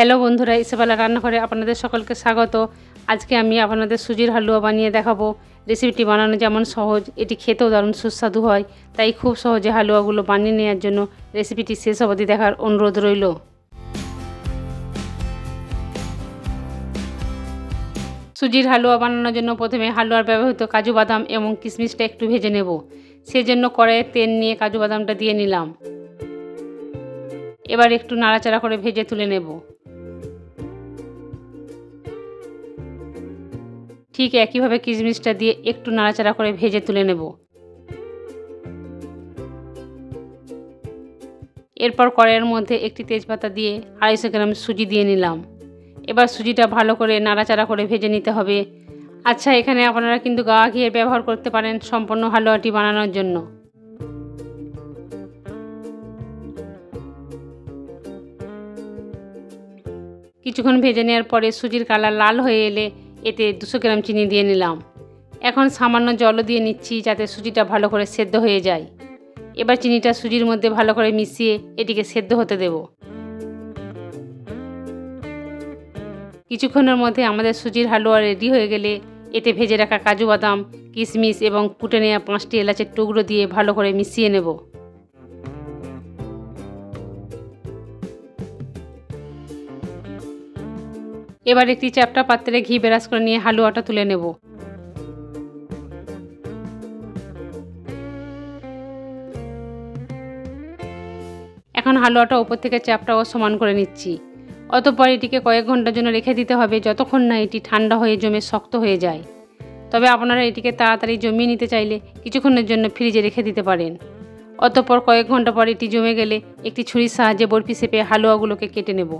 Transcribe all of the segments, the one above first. Hello बंधुरा इसेबेला रान्नाघरे आपनादेर सकलके स्वागत। आजके आमि आपनादेर सुजिर हालुआ बानिये देखाबो। रेसिपिटी बानानो जेमन सहज एटी खेतेओ दारुण सुस्वादु हय, ताई खूब सहजे हालुआगुलो बानिये नेওয়ার জন্য रेसिपिटी शेष अवधि देखार अनुरोध रइल। सुजिर हालुआ बानाনোর জন্য प्रथमे हालुआर ব্যবহৃত काजू बादाम एवं किशमिशटा एकटु भेजे नेब। सेजন্য कड़ाइয়ে तेल निये काजू बादामटा दिये निलाम। एबार एकटु नाड़ाचाड़ा करे भेजे तुले नेब। ठीक एकई भावे किशमिशटा दिए एकटु नाड़ाचाड़ा करे भेजे तुले नेब। एरपर कड़ाइয়ের মধ্যে একটি तेजपाता दिए 250 ग्राम सूजी दिए निलाम। एबार सूजीटा भालो करे नाड़ाचाड़ा करे भेजे निते हबे। अच्छा, एखाने आपनारा किन्तु गावा घिয়ের ব্যবহার করতে পারেন সম্পূর্ণ হালুয়াটি বানানোর জন্য। কিছুক্ষণ ভেজে নেওয়ার পরে সুজির কালার লাল হয়ে এলে এতে 200 গ্রাম চিনি দিয়ে নিলাম। এখন সামান্য জল দিয়ে নিচ্ছি যাতে সুজিটা ভালো করে সেদ্ধ হয়ে যায়। এবার চিনিটা সুজির মধ্যে ভালো করে মিশিয়ে এটিকে সেদ্ধ হতে দেব। কিছুক্ষণের মধ্যে আমাদের সুজির হালুয়া রেডি হয়ে গেলে এতে ভেজে রাখা কাজু বাদাম, কিশমিশ এবং কুটে নেওয়া 5টি এলাচের টুকরো দিয়ে ভালো করে মিশিয়ে নেব। এবার একটি চ্যাপটা পাত্রে ঘি ব্রাশ করে নিয়ে হালুয়াটা তুলে নেব। এখন হালুয়াটা উপর থেকে চ্যাপটা ও সমান করে নিচ্ছি। অতঃপর এটিকে কয়েক ঘন্টার জন্য রেখে দিতে হবে যতক্ষণ না এটি ঠান্ডা হয়ে জমে শক্ত হয়ে যায়। তবে আপনারা এটিকে তাড়াতাড়ি জমিয়ে নিতে চাইলে কিছুক্ষণের জন্য ফ্রিজে রেখে দিতে পারেন। অতঃপর কয়েক ঘন্টা পর এটি জমে গেলে একটি ছুরির সাহায্যে বরফি শেপে হালুয়াগুলোকে কেটে নেব।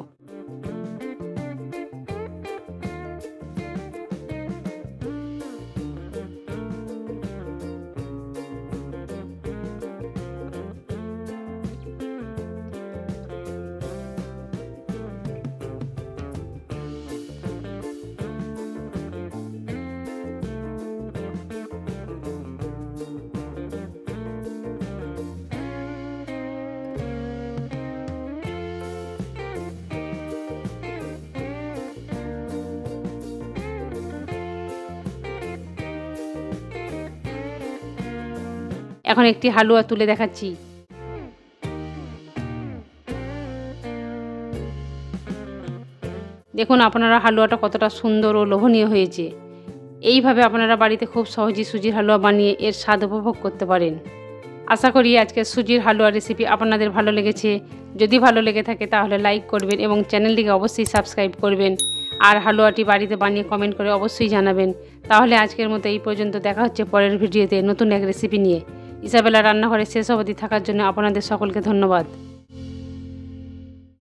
এখন একটি হালুয়া তুলে দেখাচ্ছি। দেখুন আপনারা হালুয়াটা কতটা সুন্দর ও লোভনীয় হয়েছে। এইভাবে আপনারা বাড়িতে খুব সহজেই সুজির হালুয়া বানিয়ে এর স্বাদ উপভোগ করতে পারেন। আশা করি আজকের সুজির হালুয়া রেসিপি আপনাদের ভালো লেগেছে। যদি ভালো লেগে থাকে তাহলে লাইক করবেন এবং চ্যানেলটিকে অবশ্যই সাবস্ক্রাইব করবেন। আর হালুয়াটি বাড়িতে বানিয়ে কমেন্ট করে অবশ্যই জানাবেন। তাহলে আজকের মতো এই পর্যন্ত। দেখা হচ্ছে পরের ভিডিওতে নতুন এক রেসিপি নিয়ে। ইসাবেলা রান্নাঘরে শেষ অবধি থাকার জন্য আপনাদের সকলকে ধন্যবাদ।